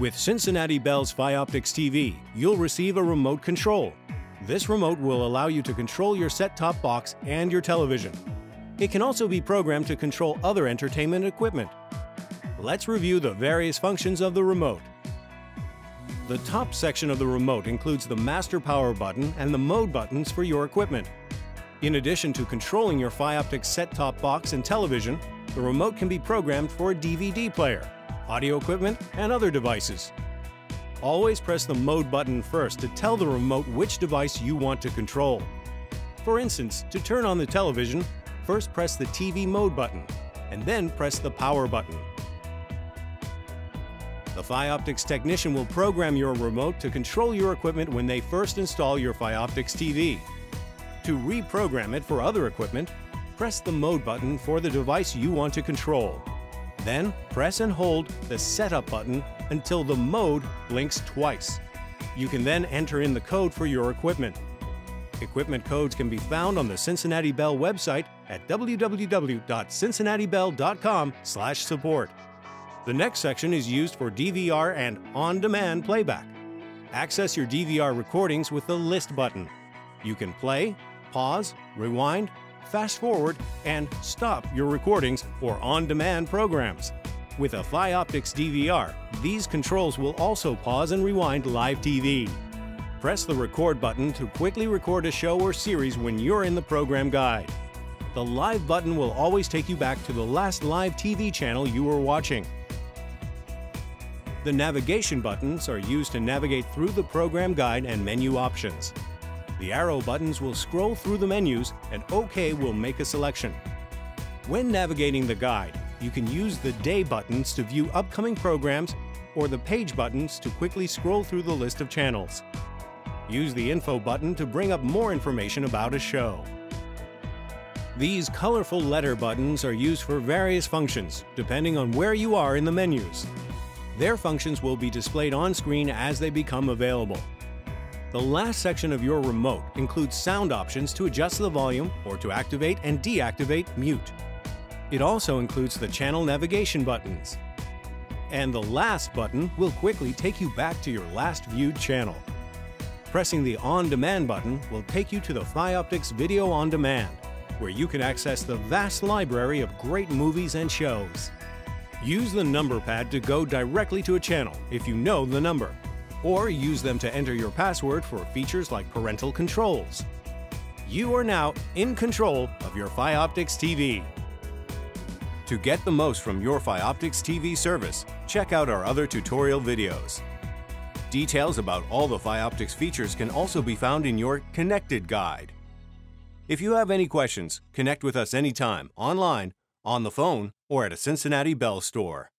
With Cincinnati Bell's FiOptics TV, you'll receive a remote control. This remote will allow you to control your set-top box and your television. It can also be programmed to control other entertainment equipment. Let's review the various functions of the remote. The top section of the remote includes the master power button and the mode buttons for your equipment. In addition to controlling your FiOptics set-top box and television, the remote can be programmed for a DVD player, audio equipment, and other devices. Always press the mode button first to tell the remote which device you want to control. For instance, to turn on the television, first press the TV mode button, and then press the power button. The FiOptics technician will program your remote to control your equipment when they first install your FiOptics TV. To reprogram it for other equipment, press the mode button for the device you want to control. Then press and hold the setup button until the mode blinks twice. You can then enter in the code for your equipment. Equipment codes can be found on the Cincinnati Bell website at www.cincinnatibell.com/support. The next section is used for DVR and on-demand playback. Access your DVR recordings with the list button. You can play, pause, rewind, fast forward, and stop your recordings or on-demand programs. With a FiOptics DVR, these controls will also pause and rewind live TV. Press the record button to quickly record a show or series when you're in the program guide. The live button will always take you back to the last live TV channel you were watching. The navigation buttons are used to navigate through the program guide and menu options. The arrow buttons will scroll through the menus, and OK will make a selection. When navigating the guide, you can use the Day buttons to view upcoming programs or the Page buttons to quickly scroll through the list of channels. Use the Info button to bring up more information about a show. These colorful letter buttons are used for various functions, depending on where you are in the menus. Their functions will be displayed on screen as they become available. The last section of your remote includes sound options to adjust the volume or to activate and deactivate mute. It also includes the channel navigation buttons. And the last button will quickly take you back to your last viewed channel. Pressing the on-demand button will take you to the FiOptics Video on Demand, where you can access the vast library of great movies and shows. Use the number pad to go directly to a channel if you know the number, or use them to enter your password for features like parental controls. You are now in control of your FiOptics TV. To get the most from your FiOptics TV service, check out our other tutorial videos. Details about all the FiOptics features can also be found in your Connected Guide. If you have any questions, connect with us anytime, online, on the phone, or at a Cincinnati Bell store.